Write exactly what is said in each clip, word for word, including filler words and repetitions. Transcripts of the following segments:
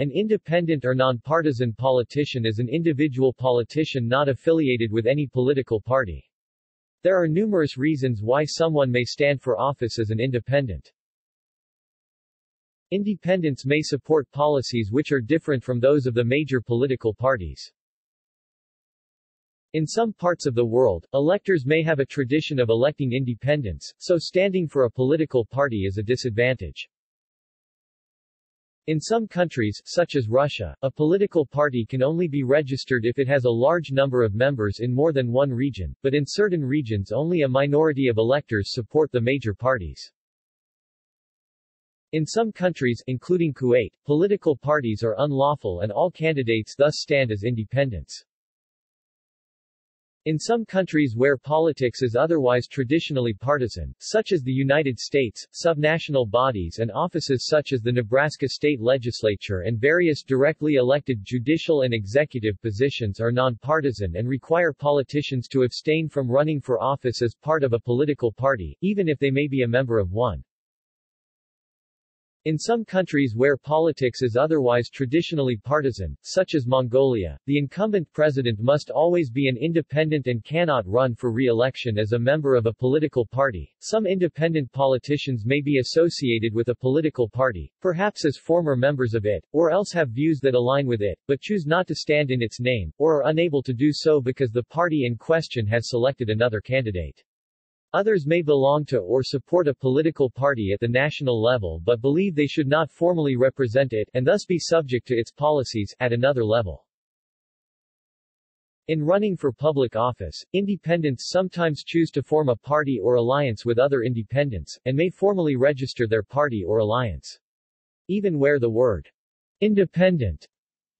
An independent or non-partisan politician is an individual politician not affiliated with any political party. There are numerous reasons why someone may stand for office as an independent. Independents may support policies which are different from those of the major political parties. In some parts of the world, electors may have a tradition of electing independents, so standing for a political party is a disadvantage. In some countries, such as Russia, a political party can only be registered if it has a large number of members in more than one region, but in certain regions only a minority of electors support the major parties. In some countries, including Kuwait, political parties are unlawful and all candidates thus stand as independents. In some countries where politics is otherwise traditionally partisan, such as the United States, subnational bodies and offices such as the Nebraska State Legislature and various directly elected judicial and executive positions are nonpartisan and require politicians to abstain from running for office as part of a political party, even if they may be a member of one. In some countries where politics is otherwise traditionally partisan, such as Mongolia, the incumbent president must always be an independent and cannot run for re-election as a member of a political party. Some independent politicians may be associated with a political party, perhaps as former members of it, or else have views that align with it, but choose not to stand in its name, or are unable to do so because the party in question has selected another candidate. Others may belong to or support a political party at the national level but believe they should not formally represent it, and thus be subject to its policies, at another level. In running for public office, independents sometimes choose to form a party or alliance with other independents, and may formally register their party or alliance. Even where the word independent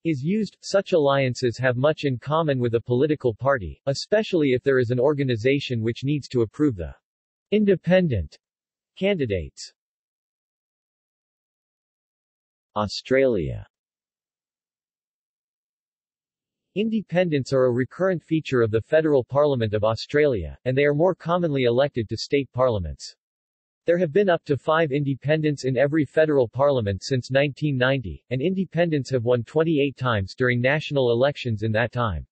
is used, such alliances have much in common with a political party, especially if there is an organization which needs to approve the independent candidates. Australia. Independents are a recurrent feature of the Federal Parliament of Australia, and they are more commonly elected to state parliaments. There have been up to five independents in every federal parliament since nineteen ninety, and independents have won twenty-eight times during national elections in that time.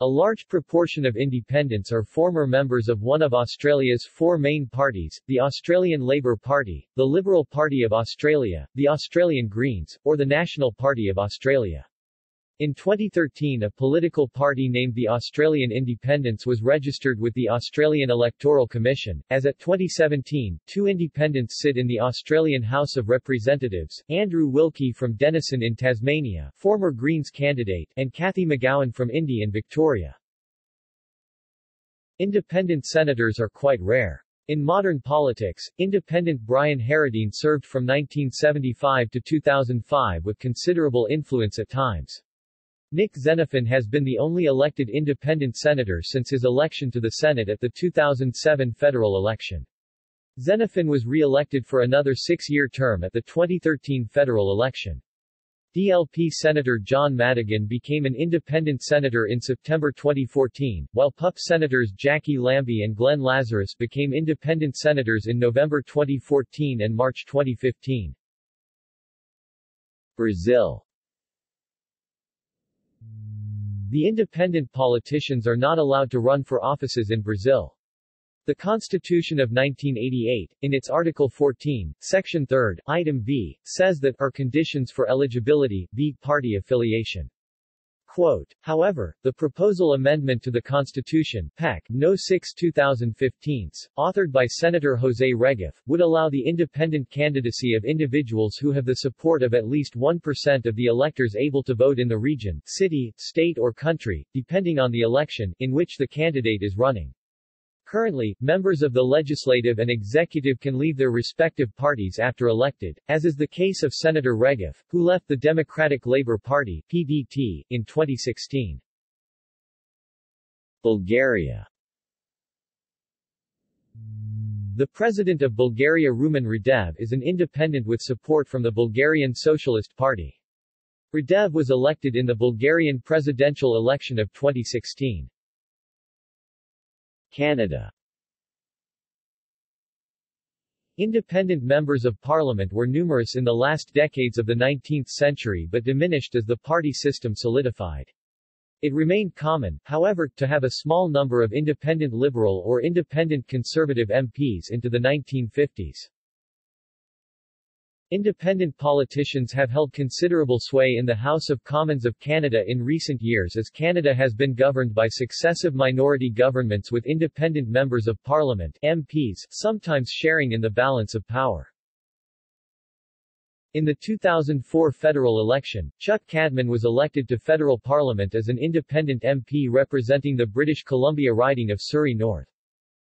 A large proportion of independents are former members of one of Australia's four main parties, the Australian Labor Party, the Liberal Party of Australia, the Australian Greens, or the National Party of Australia. In twenty thirteen, a political party named the Australian Independents was registered with the Australian Electoral Commission. As at twenty seventeen, two independents sit in the Australian House of Representatives, Andrew Wilkie from Denison in Tasmania, former Greens candidate, and Kathy McGowan from Indy in Victoria. Independent senators are quite rare. In modern politics, independent Brian Harradine served from nineteen seventy-five to two thousand five with considerable influence at times. Nick Xenophon has been the only elected independent senator since his election to the Senate at the two thousand seven federal election. Xenophon was re-elected for another six-year term at the twenty thirteen federal election. D L P Senator John Madigan became an independent senator in September twenty fourteen, while P U P Senators Jackie Lambie and Glenn Lazarus became independent senators in November twenty fourteen and March twenty fifteen. Brazil. The independent politicians are not allowed to run for offices in Brazil. The Constitution of nineteen eighty-eight, in its Article fourteen, Section three, Item B, says that are conditions for eligibility, b party affiliation. Quote, however, the proposal amendment to the Constitution, P E C, number six two thousand fifteen, authored by Senator José Regef, would allow the independent candidacy of individuals who have the support of at least one percent of the electors able to vote in the region, city, state or country, depending on the election, in which the candidate is running. Currently, members of the legislative and executive can leave their respective parties after elected, as is the case of Senator Regef, who left the Democratic Labour Party (P D T) in twenty sixteen. Bulgaria. The president of Bulgaria, Rumen Radev, is an independent with support from the Bulgarian Socialist Party. Radev was elected in the Bulgarian presidential election of twenty sixteen. Canada. Independent members of parliament were numerous in the last decades of the nineteenth century but diminished as the party system solidified. It remained common, however, to have a small number of independent liberal or independent conservative M Ps into the nineteen fifties. Independent politicians have held considerable sway in the House of Commons of Canada in recent years as Canada has been governed by successive minority governments with independent members of parliament (M Ps) sometimes sharing in the balance of power. In the two thousand four federal election, Chuck Cadman was elected to federal parliament as an independent M P representing the British Columbia riding of Surrey North.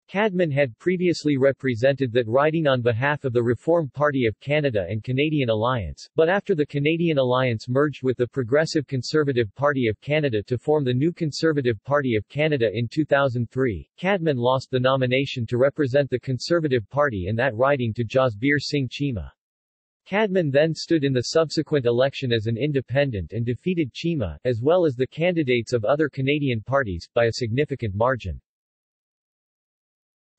Cadman had previously represented that riding on behalf of the Reform Party of Canada and Canadian Alliance, but after the Canadian Alliance merged with the Progressive Conservative Party of Canada to form the new Conservative Party of Canada in two thousand three, Cadman lost the nomination to represent the Conservative Party in that riding to Jasbir Singh Chima. Cadman then stood in the subsequent election as an independent and defeated Chima, as well as the candidates of other Canadian parties, by a significant margin.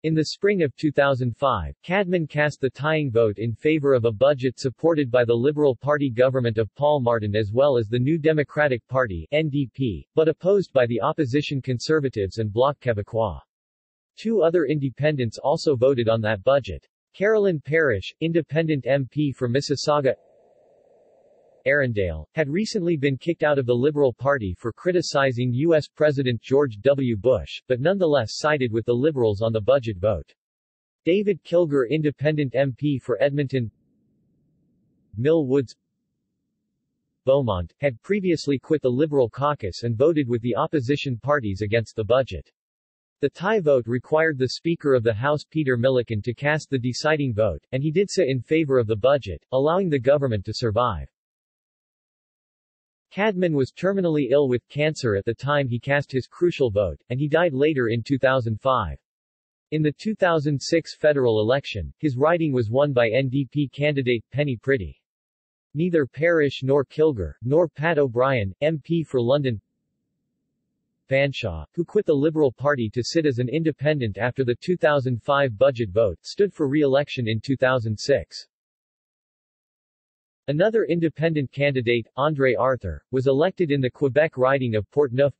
In the spring of two thousand five, Cadman cast the tying vote in favor of a budget supported by the Liberal Party government of Paul Martin as well as the New Democratic Party (N D P), but opposed by the opposition Conservatives and Bloc Québécois. Two other independents also voted on that budget. Carolyn Parrish, independent M P for Mississauga Arundale, had recently been kicked out of the Liberal Party for criticizing U S President George W. Bush, but nonetheless sided with the Liberals on the budget vote. David Kilgour, independent M P for Edmonton Mill Woods Beaumont, had previously quit the Liberal caucus and voted with the opposition parties against the budget. The tie vote required the Speaker of the House Peter Milliken to cast the deciding vote, and he did so in favor of the budget, allowing the government to survive. Cadman was terminally ill with cancer at the time he cast his crucial vote, and he died later in two thousand five. In the two thousand six federal election, his riding was won by N D P candidate Penny Pretty. Neither Parrish nor Kilgour, nor Pat O'Brien, M P for London Fanshawe, who quit the Liberal Party to sit as an independent after the two thousand five budget vote, stood for re-election in two thousand six. Another independent candidate, André Arthur, was elected in the Quebec riding of Portneuf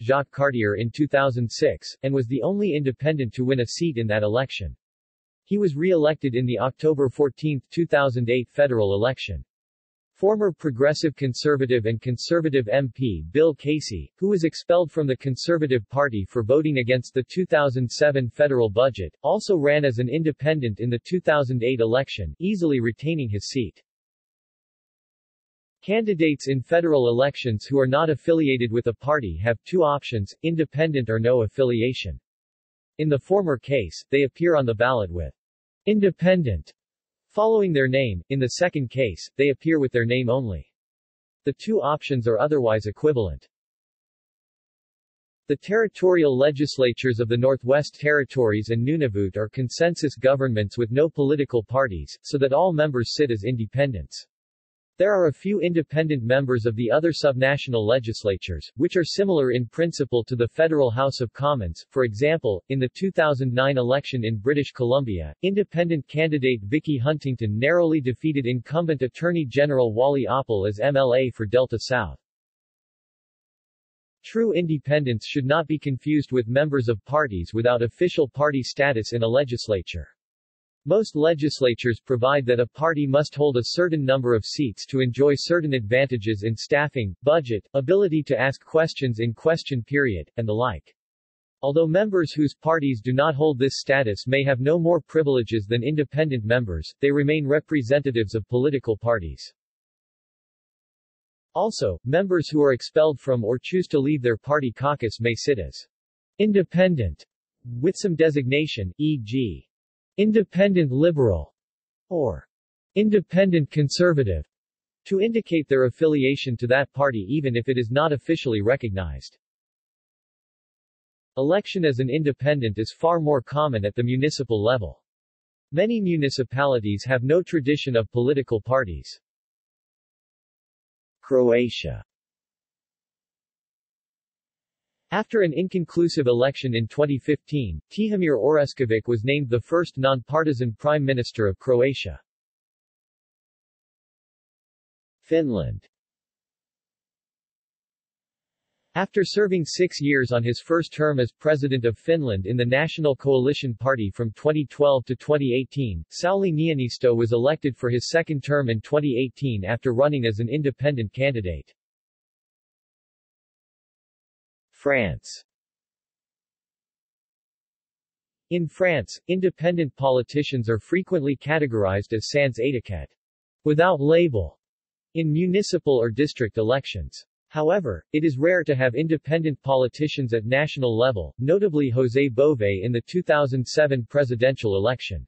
Jacques Cartier in two thousand six, and was the only independent to win a seat in that election. He was re-elected in the October fourteenth two thousand eight federal election. Former Progressive Conservative and Conservative M P Bill Casey, who was expelled from the Conservative Party for voting against the two thousand seven federal budget, also ran as an independent in the two thousand eight election, easily retaining his seat. Candidates in federal elections who are not affiliated with a party have two options, independent or no affiliation. In the former case, they appear on the ballot with independent following their name, in the second case, they appear with their name only. The two options are otherwise equivalent. The territorial legislatures of the Northwest Territories and Nunavut are consensus governments with no political parties, so that all members sit as independents. There are a few independent members of the other subnational legislatures, which are similar in principle to the Federal House of Commons. For example, in the two thousand nine election in British Columbia, independent candidate Vicky Huntington narrowly defeated incumbent Attorney General Wally Oppel as M L A for Delta South. True independents should not be confused with members of parties without official party status in a legislature. Most legislatures provide that a party must hold a certain number of seats to enjoy certain advantages in staffing, budget, ability to ask questions in question period, and the like. Although members whose parties do not hold this status may have no more privileges than independent members, they remain representatives of political parties. Also, members who are expelled from or choose to leave their party caucus may sit as independent, with some designation, for example independent liberal, or independent conservative, to indicate their affiliation to that party even if it is not officially recognized. Election as an independent is far more common at the municipal level. Many municipalities have no tradition of political parties. Croatia. After an inconclusive election in twenty fifteen, Tihomir Orešković was named the first non-partisan Prime Minister of Croatia. Finland. After serving six years on his first term as President of Finland in the National Coalition Party from twenty twelve to twenty eighteen, Sauli Niinistö was elected for his second term in twenty eighteen after running as an independent candidate. France. In France, independent politicians are frequently categorized as sans étiquette, without label, in municipal or district elections. However, it is rare to have independent politicians at national level, notably José Bové in the two thousand seven presidential election.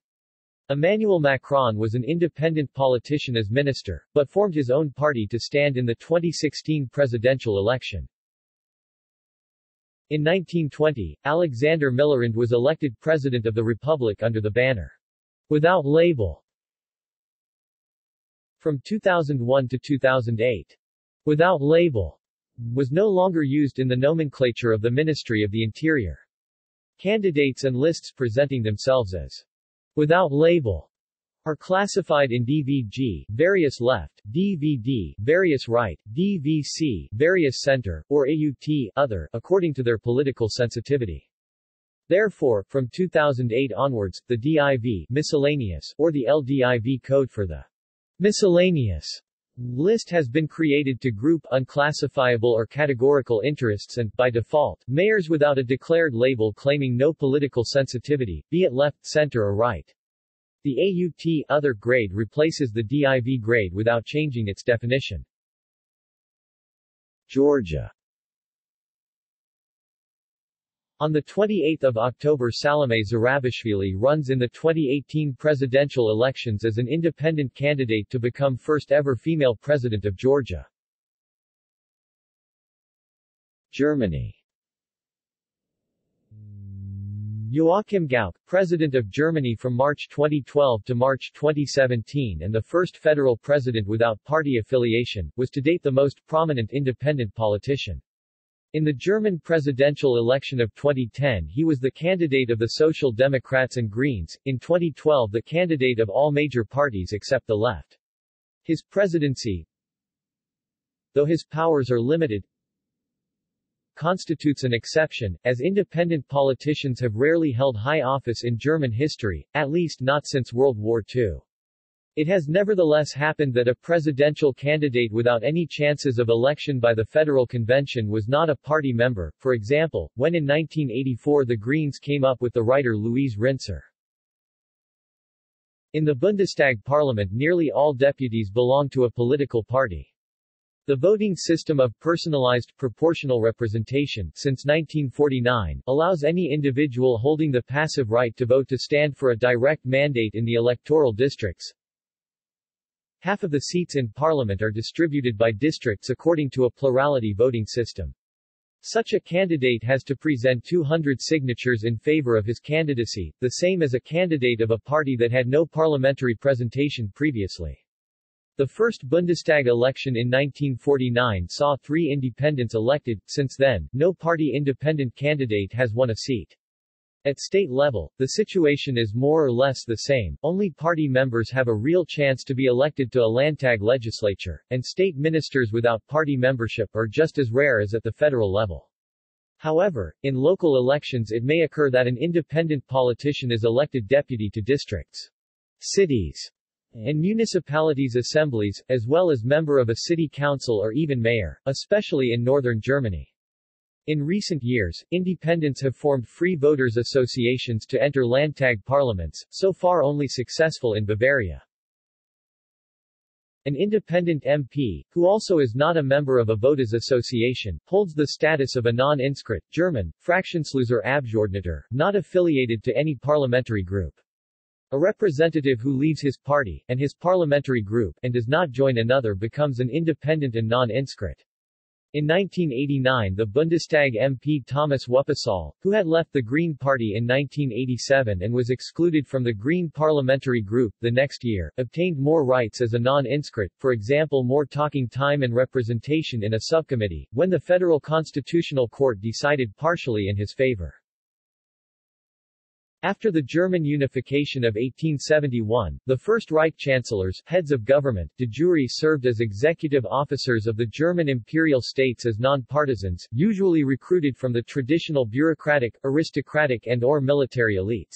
Emmanuel Macron was an independent politician as minister, but formed his own party to stand in the twenty sixteen presidential election. In nineteen twenty, Alexander Millerand was elected President of the Republic under the banner, Without Label. From two thousand one to two thousand eight. Without Label was no longer used in the nomenclature of the Ministry of the Interior. Candidates and lists presenting themselves as Without Label are classified in D V G, various left, D V D, various right, D V C, various center, or A U T, other, according to their political sensitivity. Therefore, from two thousand eight onwards, the D I V miscellaneous or the L D I V code for the miscellaneous list has been created to group unclassifiable or categorical interests and, by default, mayors without a declared label claiming no political sensitivity, be it left, center or right. The A U T other grade replaces the D I V grade without changing its definition. Georgia. On the twenty-eighth of October, Salome Zourabichvili runs in the twenty eighteen presidential elections as an independent candidate to become first-ever female president of Georgia. Germany. Joachim Gauck, president of Germany from March twenty twelve to March twenty seventeen and the first federal president without party affiliation, was to date the most prominent independent politician. In the German presidential election of twenty ten, he was the candidate of the Social Democrats and Greens, in twenty twelve the candidate of all major parties except the left. His presidency, though his powers are limited, constitutes an exception, as independent politicians have rarely held high office in German history, at least not since World War Two. It has nevertheless happened that a presidential candidate without any chances of election by the Federal Convention was not a party member, for example, when in nineteen eighty-four the Greens came up with the writer Louise Rintzer. In the Bundestag parliament nearly all deputies belong to a political party. The voting system of personalized proportional representation since nineteen forty-nine allows any individual holding the passive right to vote to stand for a direct mandate in the electoral districts. Half of the seats in parliament are distributed by districts according to a plurality voting system. Such a candidate has to present two hundred signatures in favor of his candidacy, the same as a candidate of a party that had no parliamentary presentation previously. The first Bundestag election in nineteen forty-nine saw three independents elected. Since then, no party independent candidate has won a seat. At state level, the situation is more or less the same, only party members have a real chance to be elected to a Landtag legislature, and state ministers without party membership are just as rare as at the federal level. However, in local elections it may occur that an independent politician is elected deputy to districts, cities, and municipalities' assemblies, as well as member of a city council or even mayor, especially in northern Germany. In recent years, independents have formed free voters' associations to enter Landtag parliaments, so far only successful in Bavaria. An independent M P, who also is not a member of a voters' association, holds the status of a non-inscrit, German, Fraktionsloser Abgeordneter, not affiliated to any parliamentary group. A representative who leaves his party, and his parliamentary group, and does not join another becomes an independent and non-inscrit. In nineteen eighty-nine the Bundestag M P Thomas Wuppertal, who had left the Green Party in nineteen eighty-seven and was excluded from the Green Parliamentary Group the next year, obtained more rights as a non-inscrit, for example more talking time and representation in a subcommittee, when the Federal Constitutional Court decided partially in his favor. After the German unification of eighteen seventy-one, the first Reich chancellors, heads of government, de jure served as executive officers of the German imperial states as non-partisans, usually recruited from the traditional bureaucratic, aristocratic and or military elites.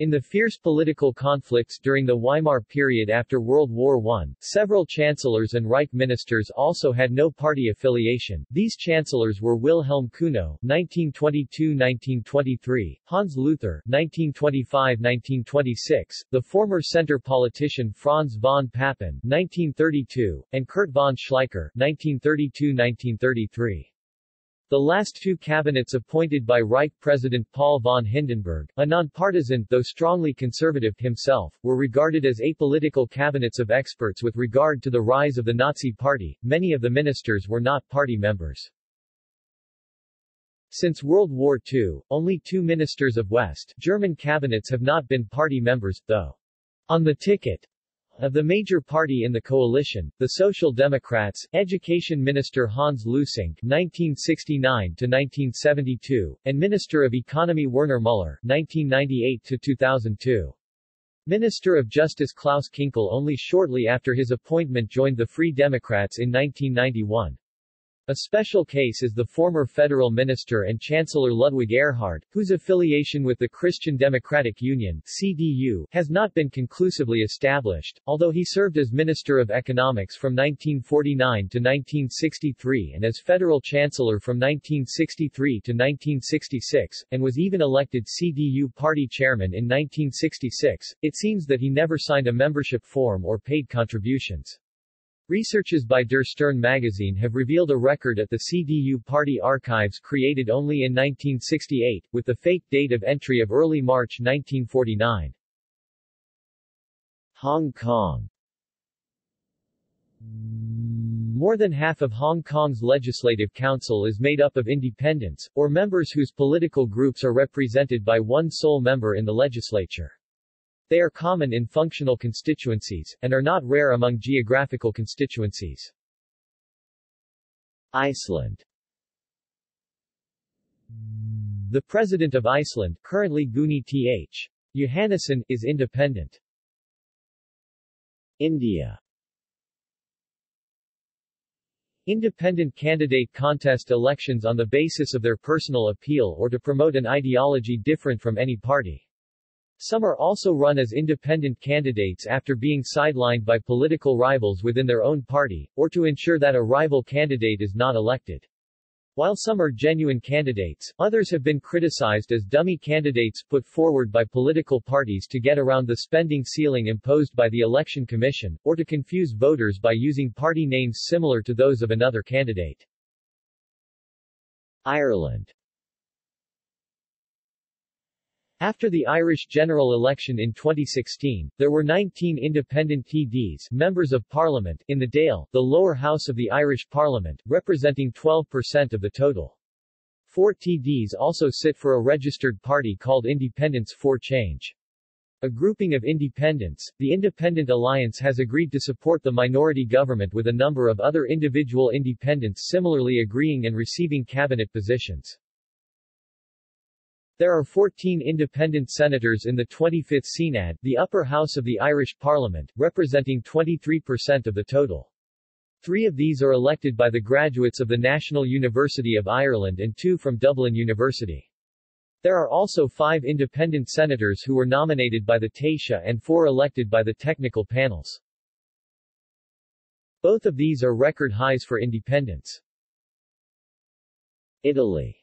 In the fierce political conflicts during the Weimar period after World War One, several chancellors and Reich ministers also had no party affiliation. These chancellors were Wilhelm Kuno nineteen twenty-two to nineteen twenty-three, Hans Luther nineteen twenty-five to nineteen twenty-six, the former center politician Franz von Papen nineteen thirty-two, and Kurt von Schleicher nineteen thirty-two to nineteen thirty-three. The last two cabinets appointed by Reich President Paul von Hindenburg, a nonpartisan, though strongly conservative, himself, were regarded as apolitical cabinets of experts with regard to the rise of the Nazi Party. Many of the ministers were not party members. Since World War Two, only two ministers of West German cabinets have not been party members, though on the ticket of the major party in the coalition, the Social Democrats, Education Minister Hans Lusink nineteen sixty-nine to nineteen seventy-two, and Minister of Economy Werner Müller nineteen ninety-eight to two thousand two. Minister of Justice Klaus Kinkel only shortly after his appointment joined the Free Democrats in nineteen ninety-one. A special case is the former Federal Minister and Chancellor Ludwig Erhard, whose affiliation with the Christian Democratic Union (C D U) has not been conclusively established, although he served as Minister of Economics from nineteen forty-nine to nineteen sixty-three and as Federal Chancellor from nineteen sixty-three to nineteen sixty-six, and was even elected C D U Party Chairman in nineteen sixty-six. It seems that he never signed a membership form or paid contributions. Researches by Der Stern magazine have revealed a record at the C D U party archives created only in nineteen sixty-eight, with the fake date of entry of early March nineteen forty-nine. Hong Kong. More than half of Hong Kong's Legislative Council is made up of independents, or members whose political groups are represented by one sole member in the legislature. They are common in functional constituencies, and are not rare among geographical constituencies. Iceland. The President of Iceland, currently Guðni Th. Jóhannesson, is independent. India. Independent candidate contest elections on the basis of their personal appeal or to promote an ideology different from any party. Some are also run as independent candidates after being sidelined by political rivals within their own party, or to ensure that a rival candidate is not elected. While some are genuine candidates, others have been criticized as dummy candidates put forward by political parties to get around the spending ceiling imposed by the Election Commission, or to confuse voters by using party names similar to those of another candidate. Ireland. After the Irish general election in twenty sixteen, there were nineteen independent T Ds, members of Parliament, in the Dáil, the lower house of the Irish Parliament, representing twelve percent of the total. Four T Ds also sit for a registered party called Independents for Change. A grouping of independents, the Independent Alliance has agreed to support the minority government with a number of other individual independents similarly agreeing and receiving cabinet positions. There are fourteen independent senators in the twenty-fifth Seanad, the upper house of the Irish Parliament, representing twenty-three percent of the total. Three of these are elected by the graduates of the National University of Ireland and two from Dublin University. There are also five independent senators who were nominated by the Taoiseach and four elected by the technical panels. Both of these are record highs for independents. Italy.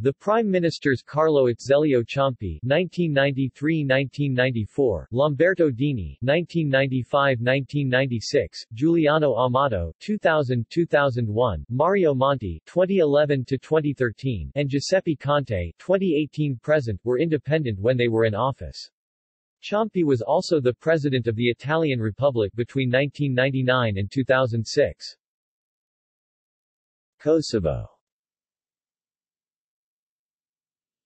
The Prime Ministers Carlo Azeglio Ciampi nineteen ninety-three to nineteen ninety-four, Lamberto Dini nineteen ninety-five to nineteen ninety-six, Giuliano Amato two thousand to two thousand one, Mario Monti twenty eleven to twenty thirteen, and Giuseppe Conte twenty eighteen present were independent when they were in office. Ciampi was also the president of the Italian Republic between nineteen ninety-nine and two thousand six. Kosovo.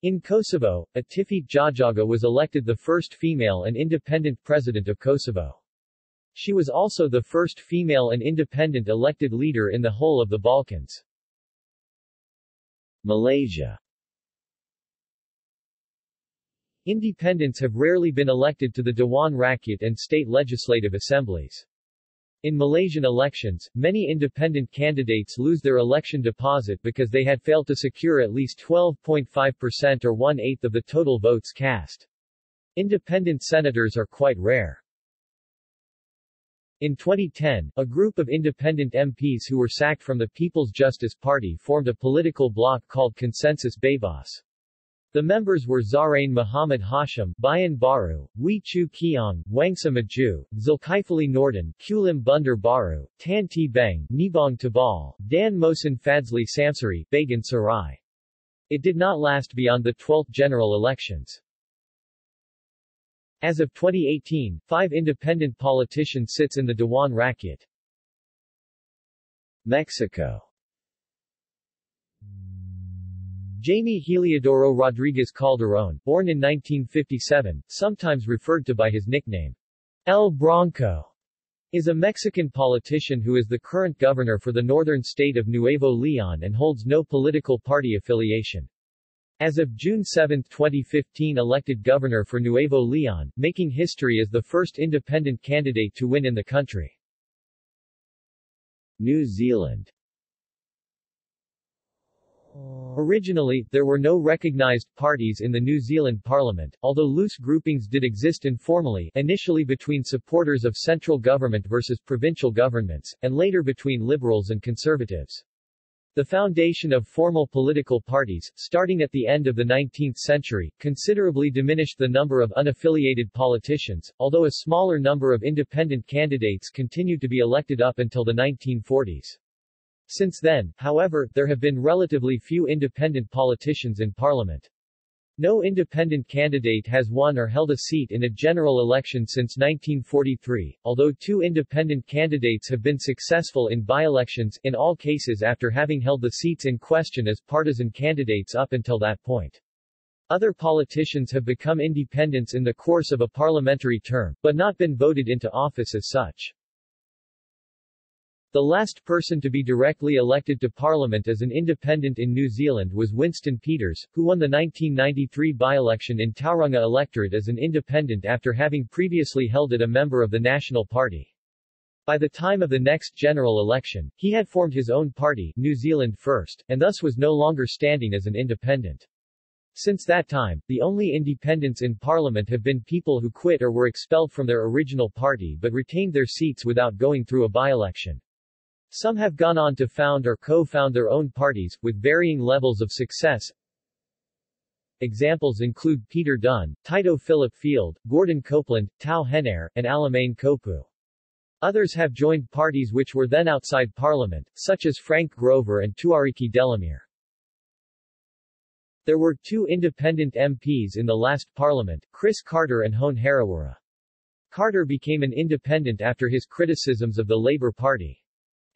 In Kosovo, Atifit Jajaga was elected the first female and independent president of Kosovo. She was also the first female and independent elected leader in the whole of the Balkans. Malaysia. Independents have rarely been elected to the Dewan Rakyat and state legislative assemblies. In Malaysian elections, many independent candidates lose their election deposit because they had failed to secure at least twelve point five percent or one-eighth of the total votes cast. Independent senators are quite rare. In twenty ten, a group of independent M Ps who were sacked from the People's Justice Party formed a political bloc called Consensus Bebas. The members were Zarain Muhammad Hashim, Bayan Baru, Wee Chu Keong, Wangsa Maju, Zulkifli Nordin, Kulim Bunder Baru, Tan T. Beng, Nibong Tabal, Dan Mohsen Fazli Samsari, Began Sarai. It did not last beyond the twelfth general elections. As of twenty eighteen, five independent politicians sits in the Dewan Rakyat. Mexico. Jaime Heliodoro Rodriguez Calderón, born in nineteen fifty-seven, sometimes referred to by his nickname, El Bronco, is a Mexican politician who is the current governor for the northern state of Nuevo León and holds no political party affiliation. As of June seventh, twenty fifteen, elected governor for Nuevo León, making history as the first independent candidate to win in the country. New Zealand. Originally, there were no recognized parties in the New Zealand Parliament, although loose groupings did exist informally, initially between supporters of central government versus provincial governments, and later between liberals and conservatives. The foundation of formal political parties, starting at the end of the nineteenth century, considerably diminished the number of unaffiliated politicians, although a smaller number of independent candidates continued to be elected up until the nineteen forties. Since then, however, there have been relatively few independent politicians in parliament. No independent candidate has won or held a seat in a general election since nineteen forty-three, although two independent candidates have been successful in by-elections, in all cases after having held the seats in question as partisan candidates up until that point. Other politicians have become independents in the course of a parliamentary term, but not been voted into office as such. The last person to be directly elected to Parliament as an independent in New Zealand was Winston Peters, who won the nineteen ninety-three by-election in Tauranga electorate as an independent after having previously held it a member of the National Party. By the time of the next general election, he had formed his own party, New Zealand First, and thus was no longer standing as an independent. Since that time, the only independents in Parliament have been people who quit or were expelled from their original party but retained their seats without going through a by-election. Some have gone on to found or co-found their own parties, with varying levels of success. Examples include Peter Dunne, Tito Philip Field, Gordon Copeland, Tau Henare, and Alamein Kopu. Others have joined parties which were then outside Parliament, such as Frank Grover and Tuariki Delamere. There were two independent M Ps in the last Parliament, Chris Carter and Hone Harawara. Carter became an independent after his criticisms of the Labour Party.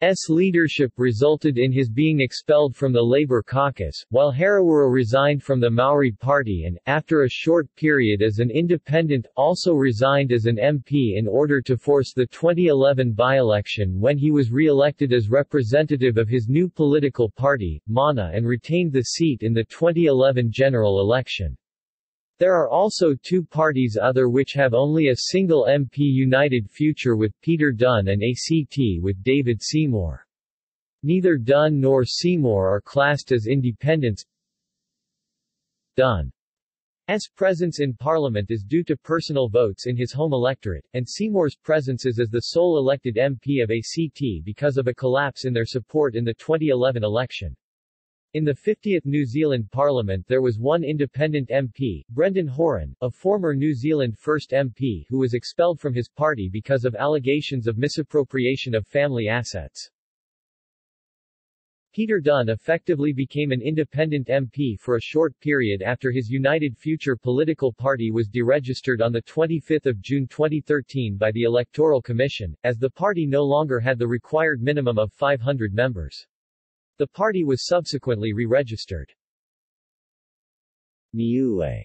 S. leadership resulted in his being expelled from the Labour caucus, while Harawara resigned from the Maori Party and, after a short period as an independent, also resigned as an M P in order to force the twenty eleven by-election when he was re-elected as representative of his new political party, MANA, and retained the seat in the twenty eleven general election. There are also two parties other which have only a single M P, United Future with Peter Dunne and A C T with David Seymour. Neither Dunne nor Seymour are classed as independents. Dunne's presence in Parliament is due to personal votes in his home electorate, and Seymour's presence is as the sole elected M P of A C T because of a collapse in their support in the twenty eleven election. In the fiftieth New Zealand Parliament there was one independent M P, Brendan Horan, a former New Zealand First M P who was expelled from his party because of allegations of misappropriation of family assets. Peter Dunne effectively became an independent M P for a short period after his United Future political party was deregistered on the twenty-fifth of June twenty thirteen by the Electoral Commission, as the party no longer had the required minimum of five hundred members. The party was subsequently re-registered. Niue.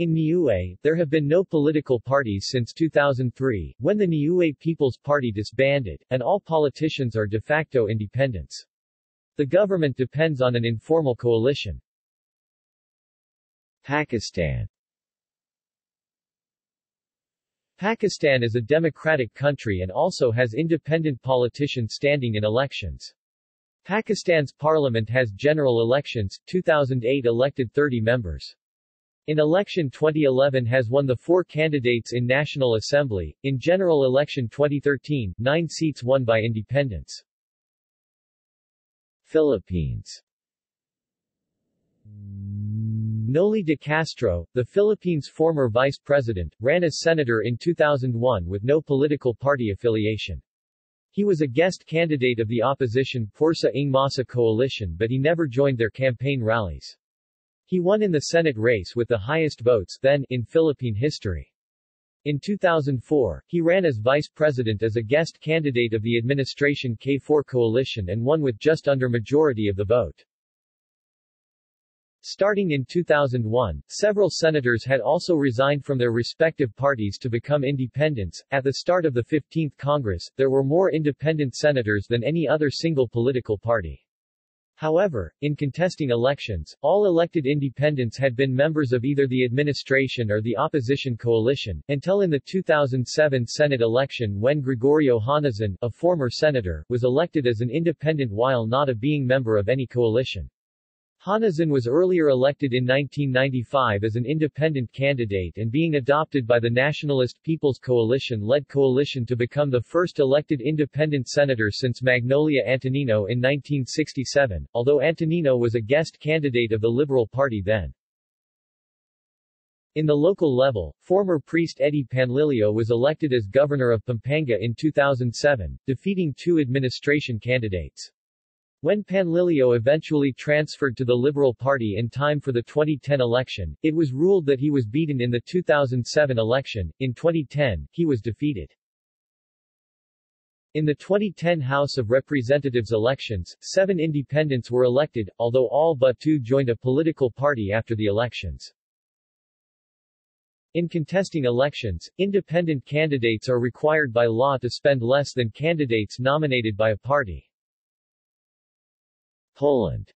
In Niue, there have been no political parties since two thousand three, when the Niue People's Party disbanded, and all politicians are de facto independents. The government depends on an informal coalition. Pakistan. Pakistan is a democratic country and also has independent politicians standing in elections. Pakistan's parliament has general elections, two thousand eight elected thirty members. In election twenty eleven has won the four candidates in National Assembly, in general election twenty thirteen, nine seats won by independents. Philippines. Noli de Castro, the Philippines' former vice president, ran as senator in two thousand one with no political party affiliation. He was a guest candidate of the opposition Pursa ng Masa coalition but he never joined their campaign rallies. He won in the Senate race with the highest votes then in Philippine history. In two thousand four, he ran as vice president as a guest candidate of the administration K four coalition and won with just under majority of the vote. Starting in two thousand one, several senators had also resigned from their respective parties to become independents. At the start of the fifteenth Congress, there were more independent senators than any other single political party. However, in contesting elections, all elected independents had been members of either the administration or the opposition coalition, until in the two thousand seven Senate election when Gregorio Hanazon, a former senator, was elected as an independent while not a being member of any coalition. Hanazon was earlier elected in nineteen ninety-five as an independent candidate and being adopted by the Nationalist People's Coalition-led coalition to become the first elected independent senator since Magnolia Antonino in nineteen sixty-seven, although Antonino was a guest candidate of the Liberal Party then. In the local level, former priest Eddie Panlilio was elected as governor of Pampanga in two thousand seven, defeating two administration candidates. When Panlilio eventually transferred to the Liberal Party in time for the twenty ten election, it was ruled that he was beaten in the two thousand seven election. In twenty ten, he was defeated. In the twenty ten House of Representatives elections, seven independents were elected, although all but two joined a political party after the elections. In contesting elections, independent candidates are required by law to spend less than candidates nominated by a party. Poland.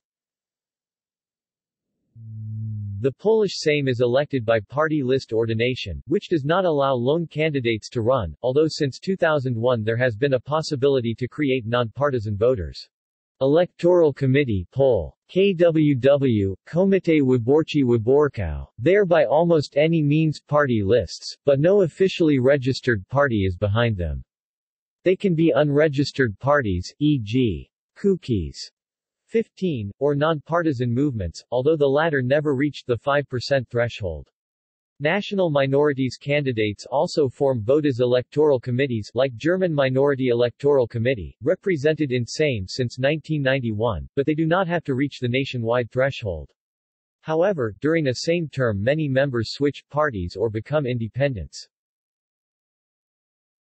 The Polish Sejm is elected by party list ordination, which does not allow lone candidates to run, although since two thousand one there has been a possibility to create non-partisan voters. Electoral Committee Poll. K W W, Komitê Wyborczy Wyborców, thereby almost any means party lists, but no officially registered party is behind them. They can be unregistered parties, for example. Kukies. fifteen, or non-partisan movements, although the latter never reached the five percent threshold. National minorities candidates also form Voda's electoral committees like German Minority Electoral Committee, represented in Sejm since nineteen ninety-one, but they do not have to reach the nationwide threshold. However, during a Sejm term many members switch parties or become independents.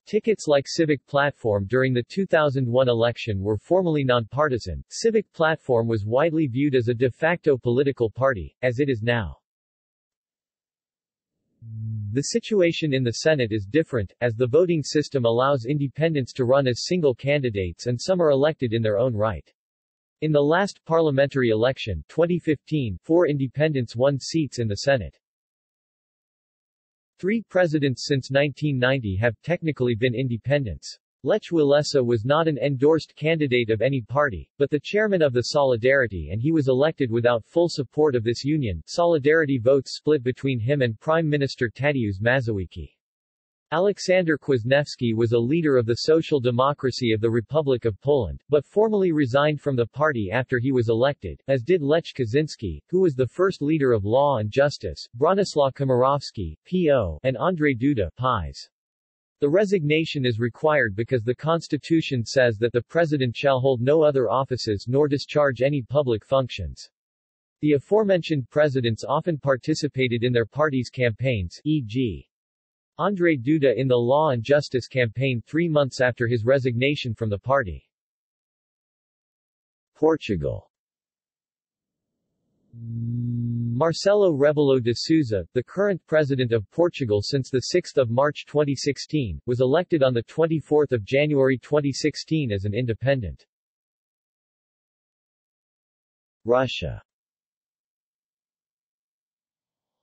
Tickets like Civic Platform during the two thousand one election were formally non-partisan. Civic Platform was widely viewed as a de facto political party, as it is now. The situation in the Senate is different, as the voting system allows independents to run as single candidates and some are elected in their own right. In the last parliamentary election, twenty fifteen, four independents won seats in the Senate. Three presidents since nineteen ninety have technically been independents. Lech Walesa was not an endorsed candidate of any party, but the chairman of the Solidarity and he was elected without full support of this union. Solidarity votes split between him and Prime Minister Tadeusz Mazowiecki. Alexander Kwasniewski was a leader of the Social Democracy of the Republic of Poland, but formally resigned from the party after he was elected, as did Lech Kaczynski, who was the first leader of Law and Justice, Bronislaw Komorowski, P O, and Andrzej Duda, P I S. The resignation is required because the Constitution says that the President shall hold no other offices nor discharge any public functions. The aforementioned presidents often participated in their party's campaigns, for example. Andrzej Duda in the Law and Justice campaign three months after his resignation from the party. Portugal. Marcelo Rebelo de Sousa, the current president of Portugal since the sixth of March twenty sixteen, was elected on the twenty-fourth of January twenty sixteen as an independent. Russia.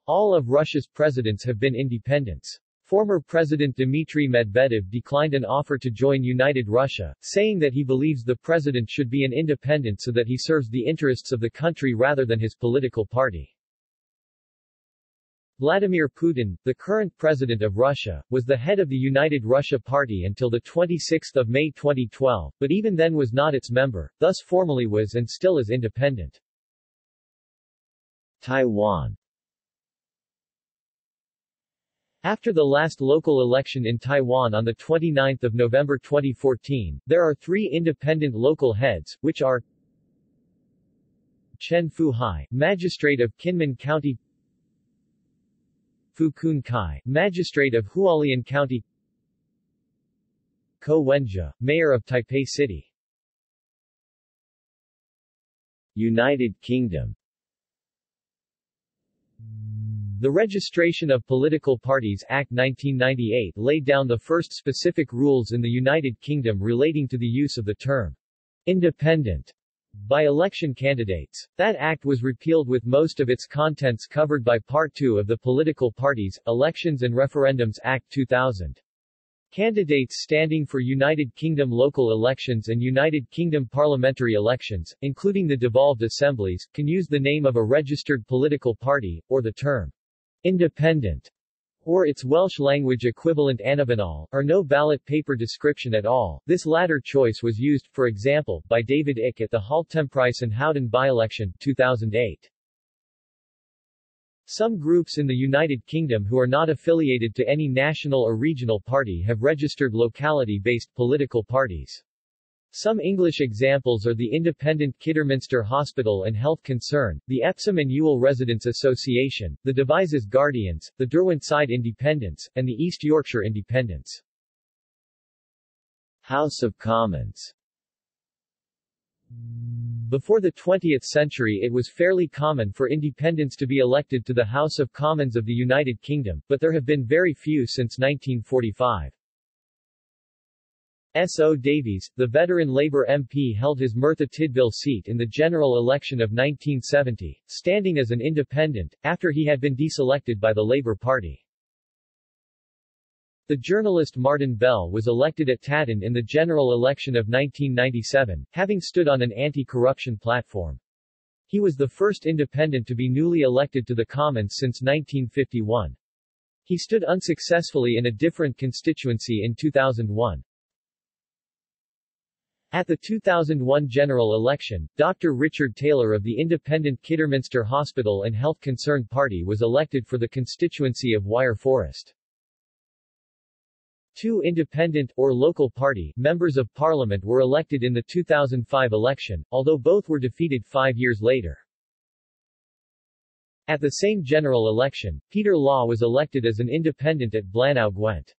All of Russia's presidents have been independents. Former President Dmitry Medvedev declined an offer to join United Russia, saying that he believes the president should be an independent so that he serves the interests of the country rather than his political party. Vladimir Putin, the current president of Russia, was the head of the United Russia Party until the twenty-sixth of May twenty twelve, but even then was not its member, thus formally was and still is independent. Taiwan. After the last local election in Taiwan on the twenty-ninth of November twenty fourteen, there are three independent local heads, which are Chen Fu-hai, magistrate of Kinmen County, Fu Kun-kai, magistrate of Hualien County, Ko Wen-ja, mayor of Taipei City. United Kingdom. The Registration of Political Parties Act nineteen ninety-eight laid down the first specific rules in the United Kingdom relating to the use of the term independent by election candidates. That act was repealed with most of its contents covered by Part two of the Political Parties, Elections and Referendums Act two thousand. Candidates standing for United Kingdom local elections and United Kingdom parliamentary elections, including the devolved assemblies, can use the name of a registered political party, or the term independent, or its Welsh language equivalent anabinol, or no ballot paper description at all. This latter choice was used, for example, by David Icke at the Haltemprice and Howden by-election, two thousand eight. Some groups in the United Kingdom who are not affiliated to any national or regional party have registered locality-based political parties. Some English examples are the independent Kidderminster Hospital and Health Concern, the Epsom and Ewell Residents Association, the Devizes Guardians, the Derwent Side Independents, and the East Yorkshire Independents. House of Commons. Before the twentieth century it was fairly common for independents to be elected to the House of Commons of the United Kingdom, but there have been very few since nineteen forty-five. S O Davies, the veteran Labour M P, held his Merthyr Tydfil seat in the general election of nineteen seventy, standing as an independent, after he had been deselected by the Labour Party. The journalist Martin Bell was elected at Tatton in the general election of nineteen ninety-seven, having stood on an anti-corruption platform. He was the first independent to be newly elected to the Commons since nineteen fifty-one. He stood unsuccessfully in a different constituency in two thousand one. At the two thousand one general election, Doctor Richard Taylor of the independent Kidderminster Hospital and Health Concern Party was elected for the constituency of Wyre Forest. Two independent, or local party, members of parliament were elected in the two thousand five election, although both were defeated five years later. At the same general election, Peter Law was elected as an independent at Blaenau Gwent.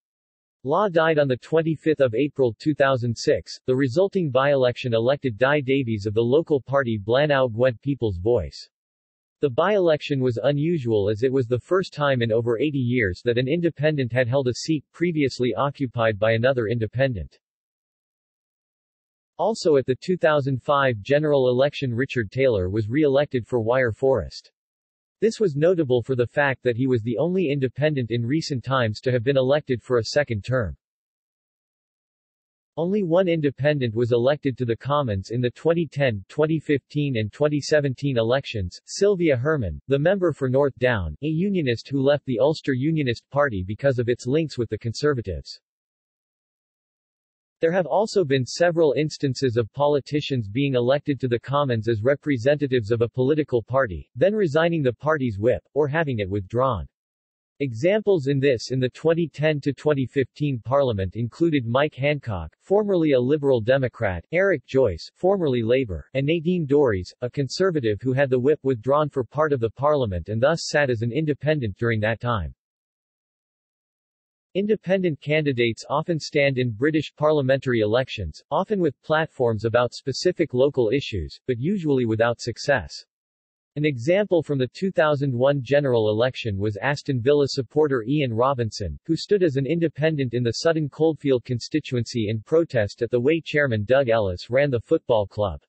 Law died on the twenty-fifth of April two thousand six, the resulting by-election elected Di Davies of the local party Blaenau Gwent People's Voice. The by-election was unusual as it was the first time in over eighty years that an independent had held a seat previously occupied by another independent. Also at the two thousand five general election Richard Taylor was re-elected for Wyre Forest. This was notable for the fact that he was the only independent in recent times to have been elected for a second term. Only one independent was elected to the Commons in the twenty ten, twenty fifteen and twenty seventeen elections, Sylvia Herman, the member for North Down, a unionist who left the Ulster Unionist Party because of its links with the Conservatives. There have also been several instances of politicians being elected to the Commons as representatives of a political party, then resigning the party's whip, or having it withdrawn. Examples in this in the twenty ten to twenty fifteen Parliament included Mike Hancock, formerly a Liberal Democrat, Eric Joyce, formerly Labour, and Nadine Dorries, a Conservative who had the whip withdrawn for part of the Parliament and thus sat as an independent during that time. Independent candidates often stand in British parliamentary elections, often with platforms about specific local issues, but usually without success. An example from the two thousand one general election was Aston Villa supporter Ian Robinson, who stood as an independent in the Sutton Coldfield constituency in protest at the way chairman Doug Ellis ran the football club.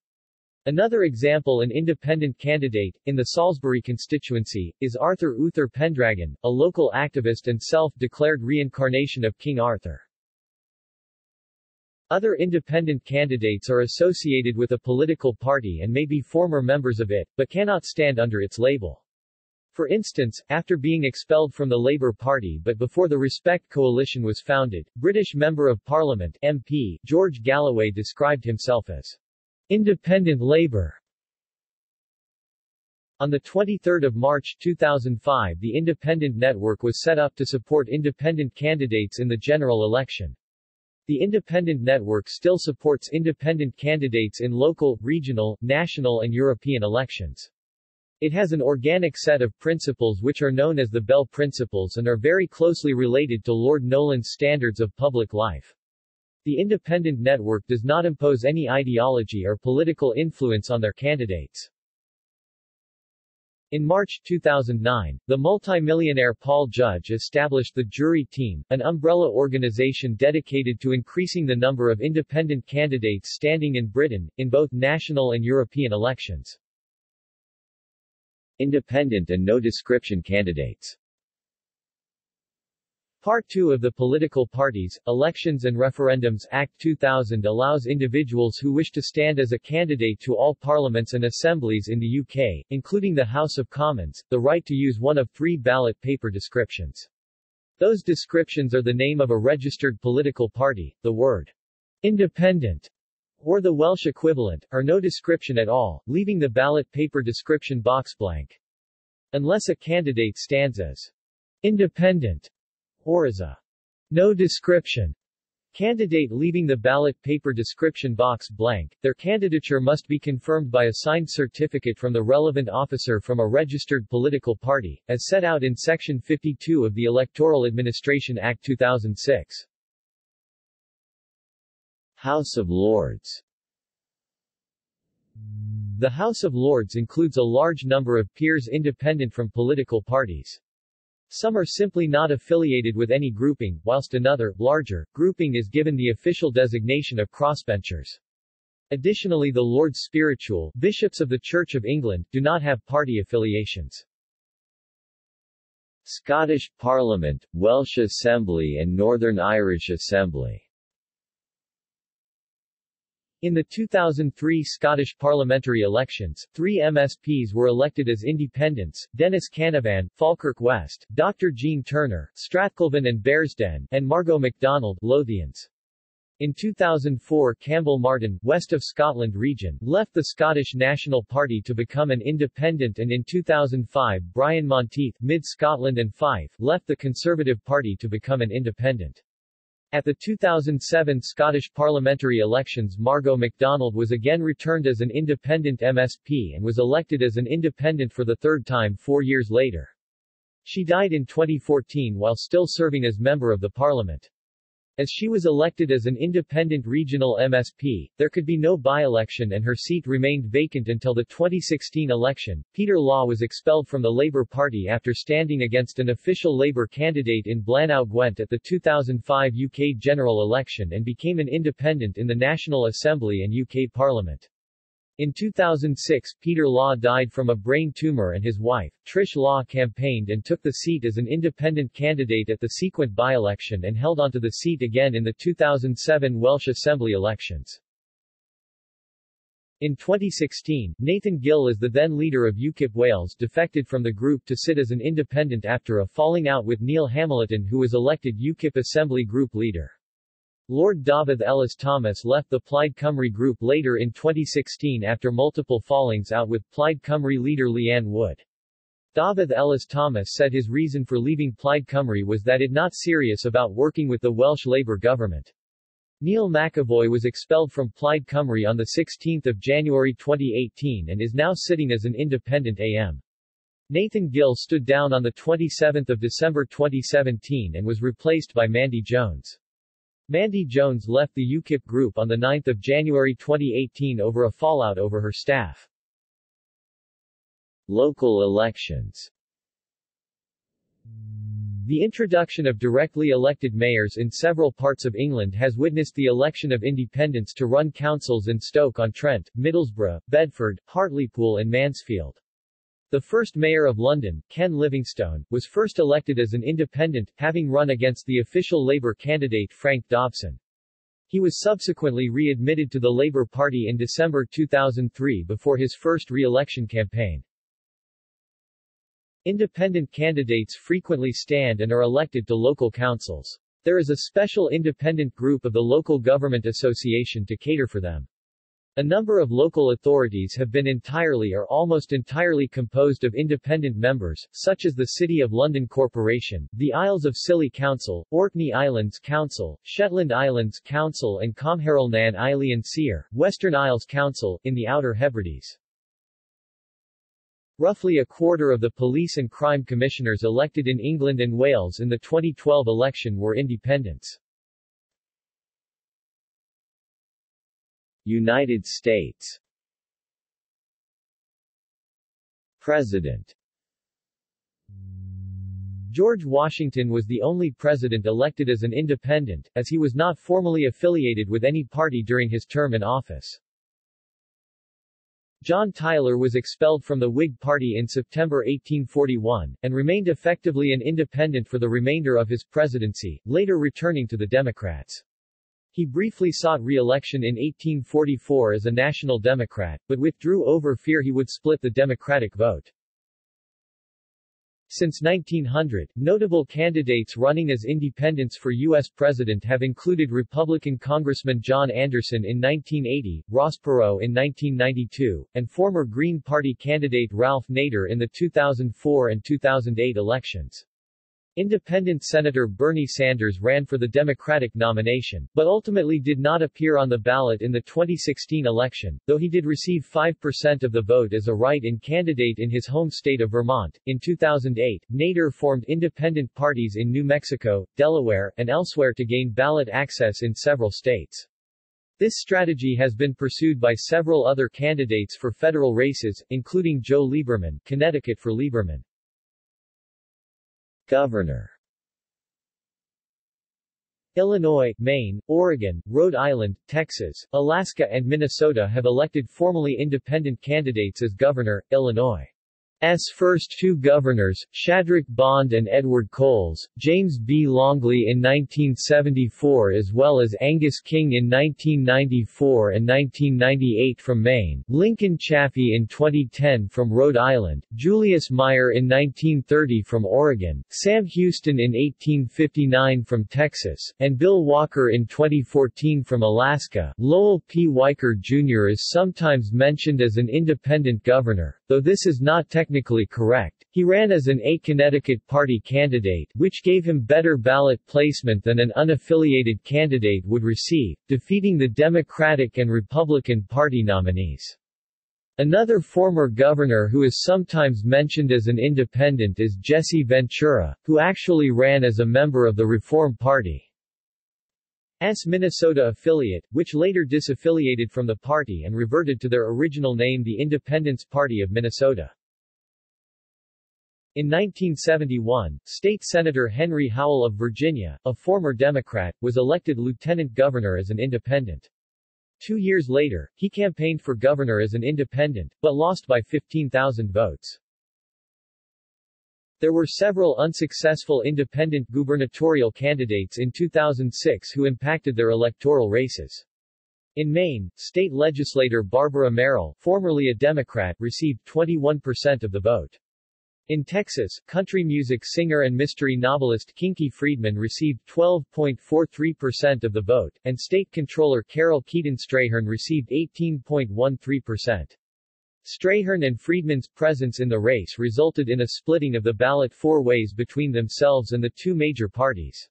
Another example, an independent candidate, in the Salisbury constituency, is Arthur Uther Pendragon, a local activist and self-declared reincarnation of King Arthur. Other independent candidates are associated with a political party and may be former members of it, but cannot stand under its label. For instance, after being expelled from the Labour Party but before the Respect Coalition was founded, British Member of Parliament M P George Galloway described himself as independent Labour. On the twenty-third of March two thousand five, the Independent Network was set up to support independent candidates in the general election. The Independent Network still supports independent candidates in local, regional, national and European elections. It has an organic set of principles which are known as the Bell Principles and are very closely related to Lord Nolan's standards of public life. The Independent Network does not impose any ideology or political influence on their candidates. In March two thousand nine, the multimillionaire Paul Judge established the Jury Team, an umbrella organization dedicated to increasing the number of independent candidates standing in Britain, in both national and European elections. Independent and no-description candidates. Part two of the Political Parties, Elections and Referendums Act two thousand allows individuals who wish to stand as a candidate to all parliaments and assemblies in the U K, including the House of Commons, the right to use one of three ballot paper descriptions. Those descriptions are the name of a registered political party, the word independent, or the Welsh equivalent, or no description at all, leaving the ballot paper description box blank. Unless a candidate stands as independent, or as a no description candidate leaving the ballot paper description box blank, their candidature must be confirmed by a signed certificate from the relevant officer from a registered political party, as set out in Section fifty-two of the Electoral Administration Act two thousand six. House of Lords. The House of Lords includes a large number of peers independent from political parties. Some are simply not affiliated with any grouping, whilst another, larger, grouping is given the official designation of crossbenchers. Additionally, the Lords Spiritual, bishops of the Church of England, do not have party affiliations. Scottish Parliament, Welsh Assembly and Northern Irish Assembly. In the two thousand three Scottish parliamentary elections, three M S Ps were elected as independents, Dennis Canavan, Falkirk West, Doctor Jean Turner, Strathkelvin and Bearsden, and Margot MacDonald, Lothians. In two thousand four Campbell Martin, West of Scotland region, left the Scottish National Party to become an independent, and in two thousand five Brian Monteith, Mid-Scotland and Fife, left the Conservative Party to become an independent. At the two thousand seven Scottish parliamentary elections, Margot MacDonald was again returned as an independent M S P and was elected as an independent for the third time four years later. She died in twenty fourteen while still serving as member of the Parliament. As she was elected as an independent regional M S P, there could be no by-election and her seat remained vacant until the twenty sixteen election. Peter Law was expelled from the Labour Party after standing against an official Labour candidate in Blaenau Gwent at the two thousand five U K general election and became an independent in the National Assembly and U K Parliament. In two thousand six, Peter Law died from a brain tumor and his wife, Trish Law, campaigned and took the seat as an independent candidate at the sequent by-election and held onto the seat again in the two thousand seven Welsh Assembly elections. In twenty sixteen, Nathan Gill, as the then leader of UKIP Wales, defected from the group to sit as an independent after a falling out with Neil Hamilton, who was elected UKIP Assembly Group leader. Lord Davath Ellis Thomas left the Plaid Cymru group later in twenty sixteen after multiple fallings out with Plaid Cymru leader Leanne Wood. Davath Ellis Thomas said his reason for leaving Plaid Cymru was that it not serious about working with the Welsh Labour government. Neil McAvoy was expelled from Plaid Cymru on the sixteenth of January twenty eighteen and is now sitting as an independent A M. Nathan Gill stood down on the twenty-seventh of December twenty seventeen and was replaced by Mandy Jones. Mandy Jones left the UKIP group on the ninth of January twenty eighteen over a fallout over her staff. Local elections. The introduction of directly elected mayors in several parts of England has witnessed the election of independents to run councils in Stoke-on-Trent, Middlesbrough, Bedford, Hartlepool and Mansfield. The first mayor of London, Ken Livingstone, was first elected as an independent, having run against the official Labour candidate Frank Dobson. He was subsequently readmitted to the Labour Party in December two thousand three before his first re-election campaign. Independent candidates frequently stand and are elected to local councils. There is a special independent group of the Local Government Association to cater for them. A number of local authorities have been entirely or almost entirely composed of independent members, such as the City of London Corporation, the Isles of Scilly Council, Orkney Islands Council, Shetland Islands Council and Comhairle nan Eilean Siar, Western Isles Council, in the Outer Hebrides. Roughly a quarter of the police and crime commissioners elected in England and Wales in the twenty twelve election were independents. United States President. George Washington was the only president elected as an independent, as he was not formally affiliated with any party during his term in office. John Tyler was expelled from the Whig Party in September eighteen forty-one, and remained effectively an independent for the remainder of his presidency, later returning to the Democrats. He briefly sought re-election in eighteen forty-four as a National Democrat, but withdrew over fear he would split the Democratic vote. Since nineteen hundred, notable candidates running as independents for U S president have included Republican Congressman John Anderson in nineteen eighty, Ross Perot in nineteen ninety-two, and former Green Party candidate Ralph Nader in the two thousand four and two thousand eight elections. Independent Senator Bernie Sanders ran for the Democratic nomination, but ultimately did not appear on the ballot in the twenty sixteen election, though he did receive five percent of the vote as a write-in candidate in his home state of Vermont. In two thousand eight, Nader formed independent parties in New Mexico, Delaware, and elsewhere to gain ballot access in several states. This strategy has been pursued by several other candidates for federal races, including Joe Lieberman, Connecticut for Lieberman. Governor. Illinois, Maine, Oregon, Rhode Island, Texas, Alaska and Minnesota have elected formally independent candidates as governor. Illinois's first two governors, Shadrach Bond and Edward Coles, James B. Longley in nineteen seventy-four as well as Angus King in nineteen ninety-four and nineteen ninety-eight from Maine, Lincoln Chafee in twenty ten from Rhode Island, Julius Meyer in nineteen thirty from Oregon, Sam Houston in eighteen fifty-nine from Texas, and Bill Walker in twenty fourteen from Alaska. Lowell P. Weicker Junior is sometimes mentioned as an independent governor, though this is not technically correct. He ran as an A Connecticut Party candidate, which gave him better ballot placement than an unaffiliated candidate would receive, defeating the Democratic and Republican Party nominees. Another former governor who is sometimes mentioned as an independent is Jesse Ventura, who actually ran as a member of the Reform Party. S. Minnesota affiliate, which later disaffiliated from the party and reverted to their original name the Independence Party of Minnesota. In nineteen seventy-one, State Senator Henry Howell of Virginia, a former Democrat, was elected lieutenant governor as an independent. Two years later, he campaigned for governor as an independent, but lost by fifteen thousand votes. There were several unsuccessful independent gubernatorial candidates in two thousand six who impacted their electoral races. In Maine, state legislator Barbara Merrill, formerly a Democrat, received twenty-one percent of the vote. In Texas, country music singer and mystery novelist Kinky Friedman received twelve point four three percent of the vote, and state controller Carol Keaton Strayhorn received eighteen point one three percent. Strayhorn and Friedman's presence in the race resulted in a splitting of the ballot four ways between themselves and the two major parties.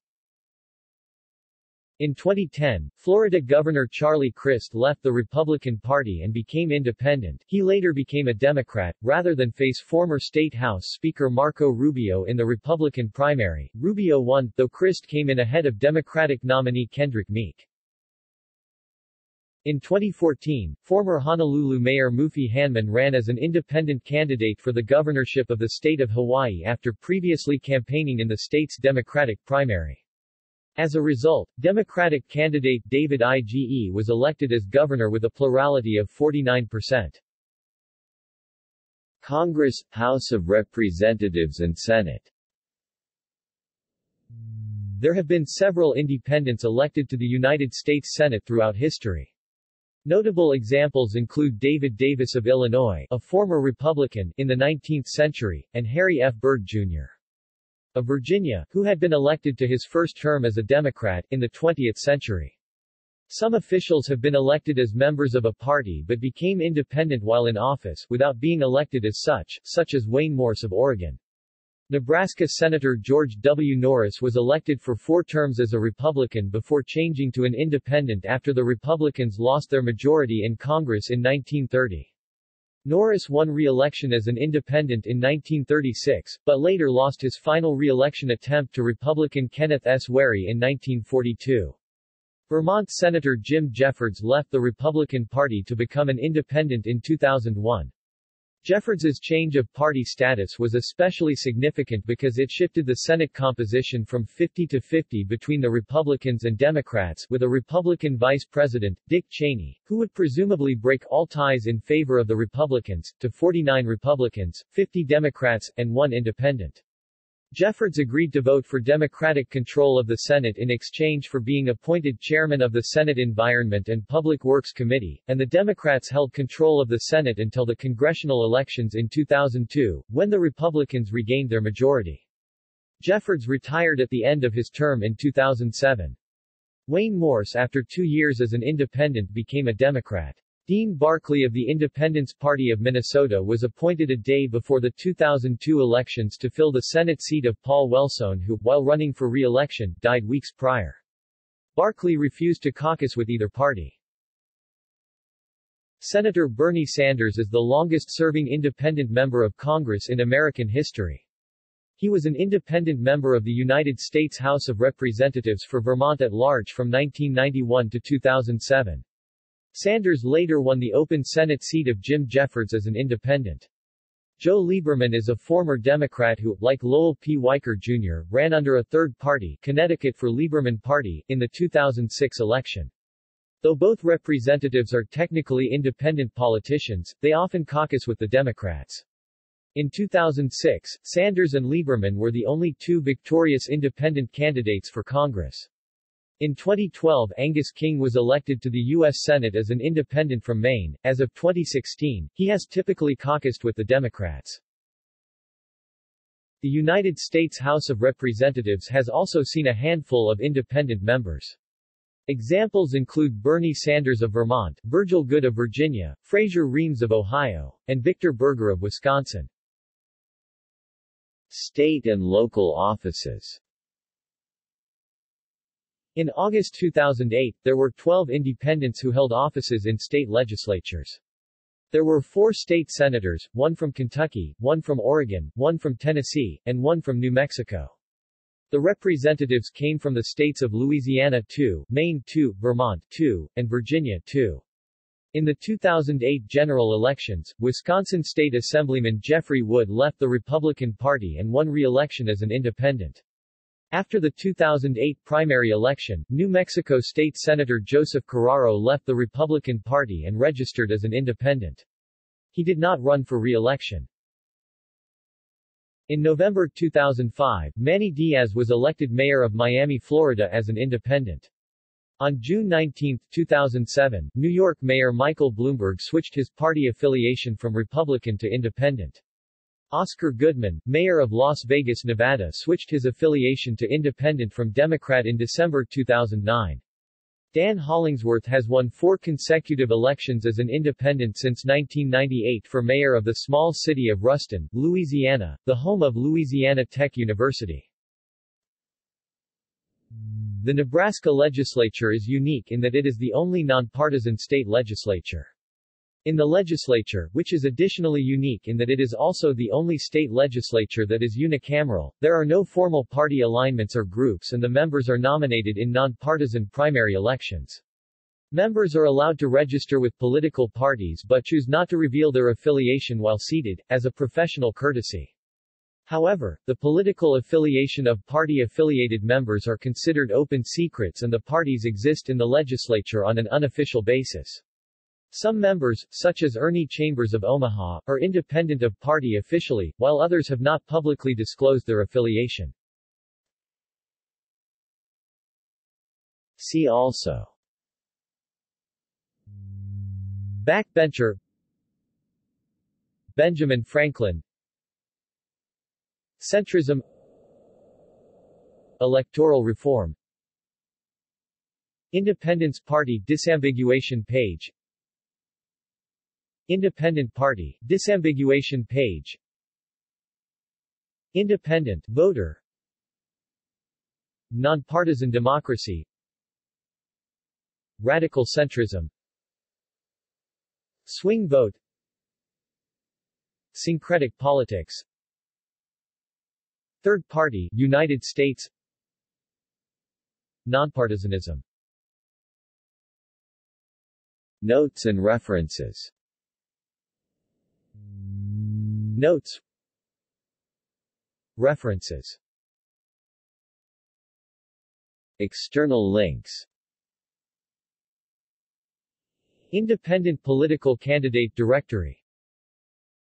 In twenty ten, Florida Governor Charlie Crist left the Republican Party and became independent. He later became a Democrat, rather than face former State House Speaker Marco Rubio in the Republican primary. Rubio won, though Crist came in ahead of Democratic nominee Kendrick Meek. In twenty fourteen, former Honolulu Mayor Mufi Hanman ran as an independent candidate for the governorship of the state of Hawaii after previously campaigning in the state's Democratic primary. As a result, Democratic candidate David Ige was elected as governor with a plurality of forty-nine percent. Congress, House of Representatives and Senate. There have been several independents elected to the United States Senate throughout history. Notable examples include David Davis of Illinois, a former Republican, in the nineteenth century, and Harry F. Byrd, Junior of Virginia, who had been elected to his first term as a Democrat, in the twentieth century. Some officials have been elected as members of a party but became independent while in office, without being elected as such, such as Wayne Morse of Oregon. Nebraska Senator George W. Norris was elected for four terms as a Republican before changing to an independent after the Republicans lost their majority in Congress in nineteen thirty. Norris won re-election as an independent in nineteen thirty-six, but later lost his final re-election attempt to Republican Kenneth S. Wherry in nineteen forty-two. Vermont Senator Jim Jeffords left the Republican Party to become an independent in two thousand one. Jeffords's change of party status was especially significant because it shifted the Senate composition from fifty to fifty between the Republicans and Democrats, with a Republican vice president, Dick Cheney, who would presumably break all ties in favor of the Republicans, to forty-nine Republicans, fifty Democrats, and one independent. Jeffords agreed to vote for Democratic control of the Senate in exchange for being appointed chairman of the Senate Environment and Public Works Committee, and the Democrats held control of the Senate until the congressional elections in two thousand two, when the Republicans regained their majority. Jeffords retired at the end of his term in two thousand seven. Wayne Morse, after two years as an independent, became a Democrat. Dean Barkley of the Independence Party of Minnesota was appointed a day before the two thousand two elections to fill the Senate seat of Paul Wellstone, who, while running for re-election, died weeks prior. Barkley refused to caucus with either party. Senator Bernie Sanders is the longest-serving independent member of Congress in American history. He was an independent member of the United States House of Representatives for Vermont at large from nineteen ninety-one to two thousand seven. Sanders later won the open Senate seat of Jim Jeffords as an independent. Joe Lieberman is a former Democrat who, like Lowell P. Weicker, Junior, ran under a third party, Connecticut for Lieberman Party, in the two thousand six election. Though both representatives are technically independent politicians, they often caucus with the Democrats. In two thousand six, Sanders and Lieberman were the only two victorious independent candidates for Congress. In twenty twelve, Angus King was elected to the U S Senate as an independent from Maine. As of twenty sixteen, he has typically caucused with the Democrats. The United States House of Representatives has also seen a handful of independent members. Examples include Bernie Sanders of Vermont, Virgil Good of Virginia, Fraser Reams of Ohio, and Victor Berger of Wisconsin. State and local offices. In August two thousand eight, there were twelve independents who held offices in state legislatures. There were four state senators, one from Kentucky, one from Oregon, one from Tennessee, and one from New Mexico. The representatives came from the states of Louisiana two, Maine two, Vermont two, and Virginia two. In the two thousand eight general elections, Wisconsin State Assemblyman Jeffrey Wood left the Republican Party and won re-election as an independent. After the two thousand eight primary election, New Mexico State Senator Joseph Carraro left the Republican Party and registered as an independent. He did not run for re-election. In November two thousand five, Manny Diaz was elected mayor of Miami, Florida as an independent. On June nineteenth, two thousand seven, New York Mayor Michael Bloomberg switched his party affiliation from Republican to independent. Oscar Goodman, mayor of Las Vegas, Nevada, switched his affiliation to independent from Democrat in December two thousand nine. Dan Hollingsworth has won four consecutive elections as an independent since nineteen ninety-eight for mayor of the small city of Ruston, Louisiana, the home of Louisiana Tech University. The Nebraska legislature is unique in that it is the only nonpartisan state legislature. In the legislature, which is additionally unique in that it is also the only state legislature that is unicameral, there are no formal party alignments or groups and the members are nominated in nonpartisan primary elections. Members are allowed to register with political parties but choose not to reveal their affiliation while seated, as a professional courtesy. However, the political affiliation of party-affiliated members are considered open secrets and the parties exist in the legislature on an unofficial basis. Some members, such as Ernie Chambers of Omaha, are independent of party officially, while others have not publicly disclosed their affiliation. See also: Backbencher, Benjamin Franklin, Centrism, Electoral reform, Independence Party disambiguation page, Independent Party disambiguation page, Independent voter, Nonpartisan democracy, Radical centrism, Swing vote, Syncretic politics, Third party United States, Nonpartisanism. Notes and references. Notes. References. External links. Independent Political Candidate Directory.